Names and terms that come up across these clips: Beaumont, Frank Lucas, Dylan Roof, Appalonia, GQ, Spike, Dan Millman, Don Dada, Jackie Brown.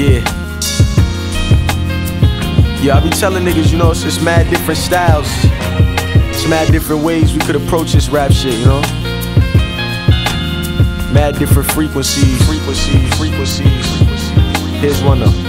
Yeah. Yeah, I be telling niggas, you know, it's just mad different styles. It's mad different ways we could approach this rap shit, you know? Mad different frequencies. Here's one though.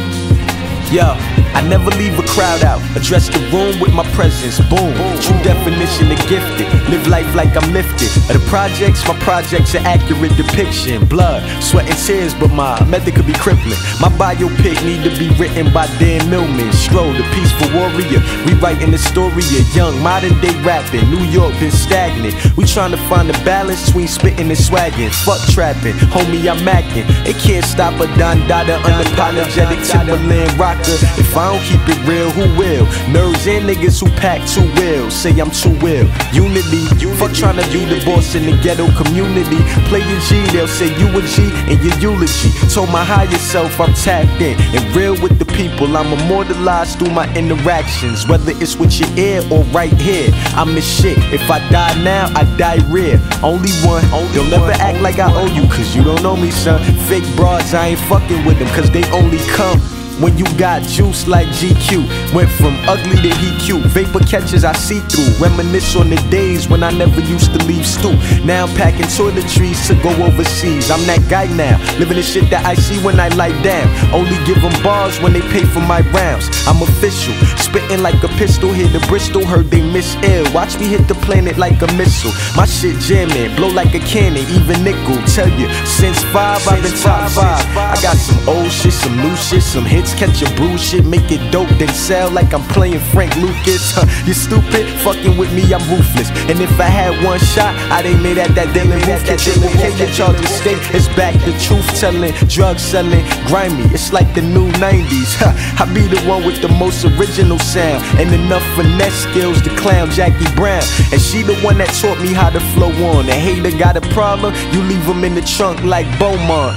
Yo, I never leave a crowd out. Address the room with my presence. Boom. True definition of gifted. Live life like I'm lifted. Of the projects, my projects are accurate depiction. Blood, sweat and tears, but my method could be crippling. My biopic need to be written by Dan Millman. Stroll, the peaceful warrior. Rewriting the story of young modern day rapping. New York been stagnant. We trying to find a balance between spitting and swagging. Fuck trapping, homie, I'm macking. It can't stop a Don Dada, unapologetic Timberland rock. If I don't keep it real, who will? Nerds and niggas who pack too well say I'm too ill. Unity. Fuck tryna be the boss in the ghetto community. Play a G, they'll say you a G and your eulogy. Told my higher self I'm tapped in and real with the people. I'm immortalized through my interactions, whether it's with your ear or right here. I'm the shit. If I die now, I die rare. Only one. Don't ever act like I owe you, cause you don't know me, son. Fake broads, I ain't fucking with them, cause they only come when you got juice like GQ. Went from ugly to he cute. Vapor catches I see through. Reminisce on the days when I never used to leave stoop. Now I'm packing toiletries to go overseas. I'm that guy now, living the shit that I see when I lie down. Only give them bars when they pay for my rounds. I'm official, spitting like a pistol. Here to Bristol, heard they miss ill. Watch me hit the planet like a missile. My shit jamming, blow like a cannon. Even nickel, tell you, since five I've been top five. I got some old shit, some new shit, some hits. Catch a bruise shit, make it dope, then sell like I'm playing Frank Lucas. You stupid, fucking with me, I'm ruthless. And if I had one shot, I'd ain't made at that Dylan Roof. Catch it, okay, get y'all to state. It's back to truth telling, drug selling, grimy. It's like the new 90s. I be the one with the most original sound and enough finesse skills to clown Jackie Brown. And she the one that taught me how to flow on. A hater got a problem, you leave him in the trunk like Beaumont.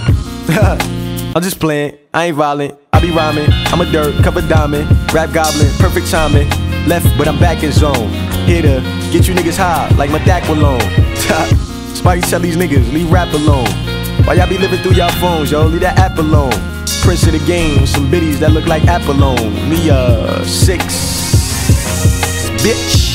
I'm just playing, I ain't violent. I be rhyming, I'm a dirt, cup of diamond, rap goblin, perfect timing. Left, but I'm back in zone. Here to get you niggas high, like my Dak alone. Spike tell these niggas, leave rap alone. Why y'all be living through y'all phones, yo? Leave that app alone. Prince of the game, with some biddies that look like Appalonia. Me, 6, bitch.